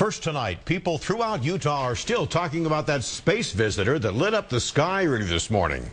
First tonight, people throughout Utah are still talking about that space visitor that lit up the sky early this morning.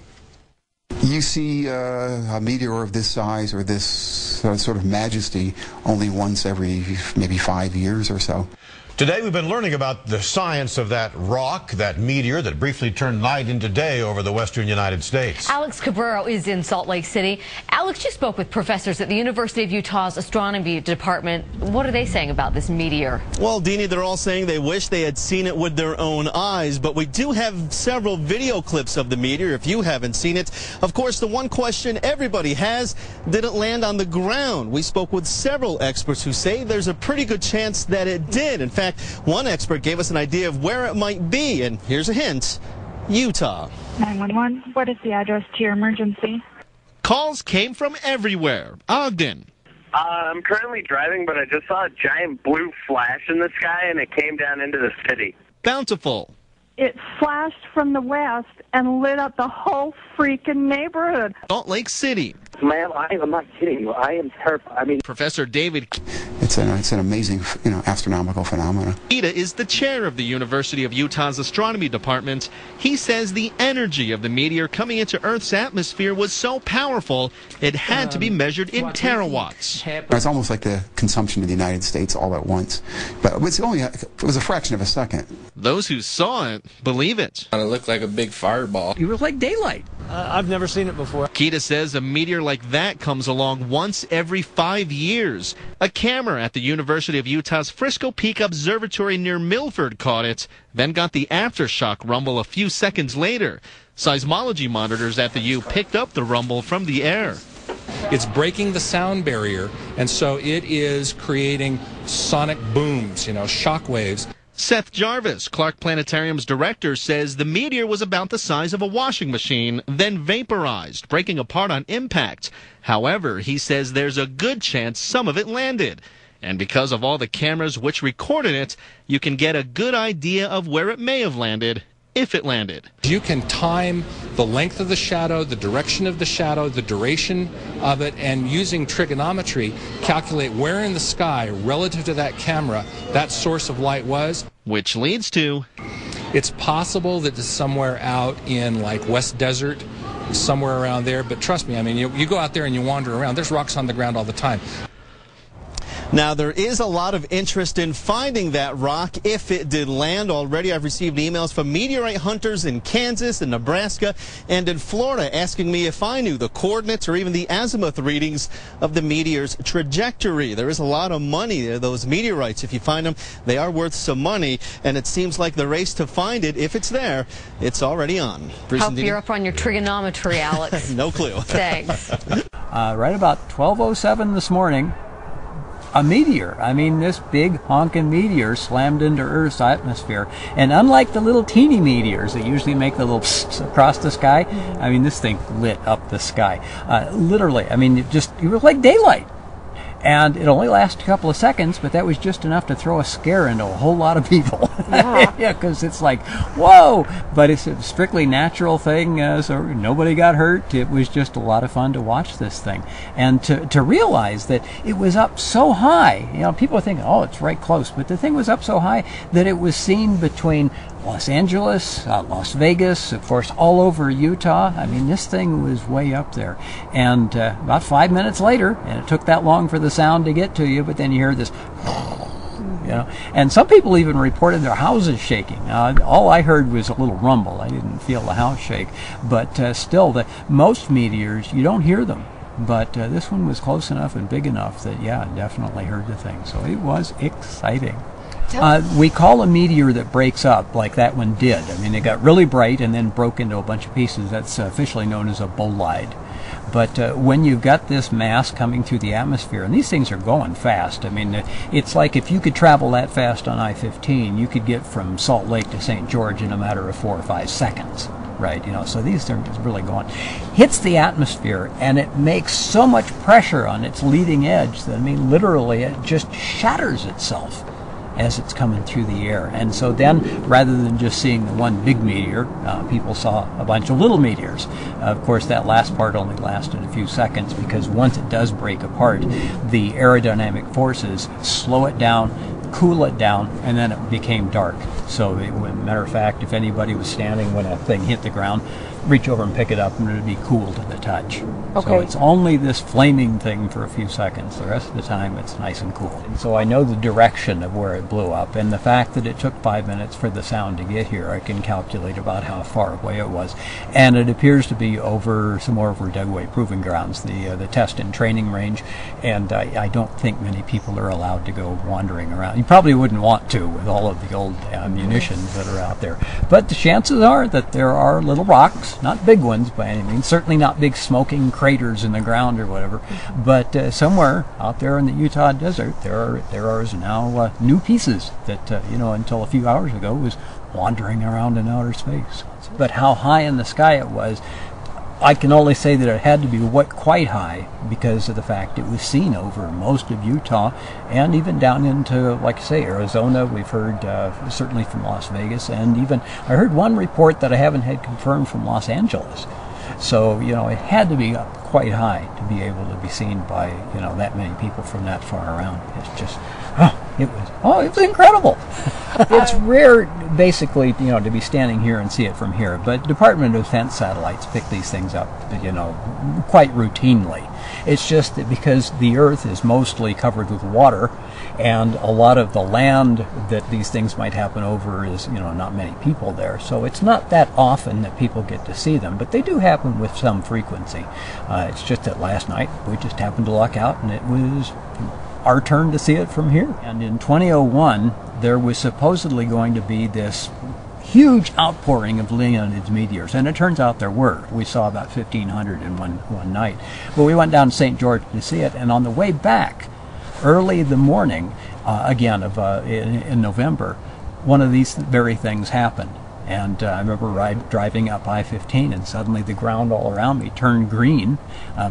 You see a meteor of this size or this sort of majesty only once every maybe 5 years or so. Today we've been learning about the science of that rock, that meteor that briefly turned night into day over the western United States. Alex Cabrero is in Salt Lake City. Alex, you spoke with professors at the University of Utah's astronomy department. What are they saying about this meteor? Well, Deanie, they're all saying they wish they had seen it with their own eyes, but we do have several video clips of the meteor if you haven't seen it. Of course, the one question everybody has, did it land on the ground? We spoke with several experts who say there's a pretty good chance that it did. In fact, one expert gave us an idea of where it might be, and here's a hint: Utah. 911, what is the address to your emergency? Calls came from everywhere. Ogden. I'm currently driving, but I just saw a giant blue flash in the sky, and it came down into the city. Bountiful. It flashed from the west and lit up the whole freaking neighborhood. Salt Lake City. Ma'am, I'm not kidding you. I am terrified. I mean, Professor David Kieda. It's an amazing, astronomical phenomena. Kieda is the chair of the University of Utah's astronomy department. He says the energy of the meteor coming into Earth's atmosphere was so powerful it had to be measured in terawatts. It's almost like the consumption of the United States all at once, but it was a fraction of a second. Those who saw it believe it. It looked like a big fireball. It looked like daylight. I've never seen it before. Kieda says a meteor like that comes along once every 5 years. A camera at the University of Utah's Frisco Peak Observatory near Milford caught it, then got the aftershock rumble a few seconds later. Seismology monitors at the U picked up the rumble from the air. It's breaking the sound barrier, and so it is creating sonic booms, shock waves. Seth Jarvis, Clark Planetarium's director, says the meteor was about the size of a washing machine, then vaporized, breaking apart on impact. However, he says there's a good chance some of it landed. And because of all the cameras which recorded it, you can get a good idea of where it may have landed, if it landed. You can time the length of the shadow, the direction of the shadow, the duration of it, and using trigonometry, calculate where in the sky, relative to that camera, that source of light was. Which leads to... It's possible that it's somewhere out in, West Desert, somewhere around there, but trust me, you go out there and you wander around, there's rocks on the ground all the time. Now, there is a lot of interest in finding that rock if it did land. Already, I've received emails from meteorite hunters in Kansas and Nebraska and in Florida asking me if I knew the coordinates or even the azimuth readings of the meteor's trajectory. There is a lot of money there, those meteorites. If you find them, they are worth some money, and it seems like the race to find it, if it's there, it's already on. Hope you're up on your trigonometry, Alex. No clue. Thanks. Right about 12:07 this morning, a meteor. This big honking meteor slammed into Earth's atmosphere. And unlike the little teeny meteors that usually make the little psst across the sky, this thing lit up the sky. Literally, it was like daylight. And it only lasted a couple of seconds, but that was just enough to throw a scare into a whole lot of people. Yeah, because it's like, whoa! But it's a strictly natural thing, so nobody got hurt. It was just a lot of fun to watch this thing. And to realize that it was up so high, people think, oh, it's right close, but the thing was up so high that it was seen between Los Angeles, Las Vegas, of course, all over Utah. This thing was way up there. And about 5 minutes later, and it took that long for the sound to get to you, but then you hear this, and some people even reported their houses shaking. All I heard was a little rumble. I didn't feel the house shake, but still, most meteors, you don't hear them. But this one was close enough and big enough that, yeah, I definitely heard the thing. So it was exciting. We call a meteor that breaks up, like that one did. It got really bright and then broke into a bunch of pieces. That's officially known as a bolide. But when you've got this mass coming through the atmosphere, and these things are going fast. It's like if you could travel that fast on I-15, you could get from Salt Lake to St. George in a matter of 4 or 5 seconds. Right, so these things are really going. Hits the atmosphere, and it makes so much pressure on its leading edge that, literally it just shatters itself as it's coming through the air. And so then, rather than just seeing the one big meteor, people saw a bunch of little meteors. Of course, that last part only lasted a few seconds because once it does break apart, the aerodynamic forces slow it down, cool it down, and then it became dark. So, as a matter of fact, if anybody was standing when that thing hit the ground, reach over and pick it up, and it would be cool to the touch. Okay. So it's only this flaming thing for a few seconds. The rest of the time, it's nice and cool. And so I know the direction of where it blew up, and the fact that it took 5 minutes for the sound to get here, I can calculate about how far away it was. And it appears to be over, somewhere over Dugway Proving Grounds, the test and training range, and I don't think many people are allowed to go wandering around. You probably wouldn't want to with all of the old munitions that are out there. But the chances are that there are little rocks, not big ones by any means, certainly not big smoking craters in the ground or whatever, but somewhere out there in the Utah desert there are now new pieces that until a few hours ago was wandering around in outer space. But how high in the sky it was, I can only say that it had to be quite high because of the fact it was seen over most of Utah and even down into, like I say, Arizona. We've heard certainly from Las Vegas, and even I heard one report that I haven't had confirmed from Los Angeles. So, it had to be up quite high to be able to be seen by, that many people from that far around. It's just, it was incredible. It's rare, basically, to be standing here and see it from here. But Department of Defense satellites pick these things up, quite routinely. It's just that because the Earth is mostly covered with water, and a lot of the land that these things might happen over is, not many people there. So it's not that often that people get to see them, but they do happen with some frequency. It's just that last night we just happened to luck out, and it was our turn to see it from here. And in 2001, there was supposedly going to be this huge outpouring of Leonids meteors, and it turns out there were. We saw about 1,500 in one night. But we went down to St. George to see it, and on the way back, early in the morning, in November, one of these very things happened. And I remember driving up I-15, and suddenly the ground all around me turned green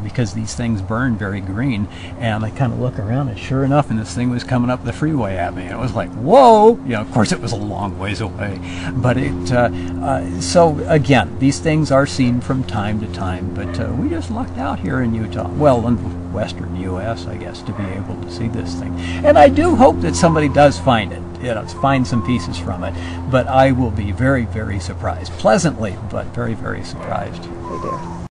because these things burn very green. And I kind of look around, and sure enough, and this thing was coming up the freeway at me. And it was like, whoa! Of course, it was a long ways away. But it, so again, these things are seen from time to time. But we just lucked out here in Utah. Well, in western U.S., I guess, to be able to see this thing. And I do hope that somebody does find it. Find some pieces from it, but I will be very, very surprised. Pleasantly, but very, very surprised.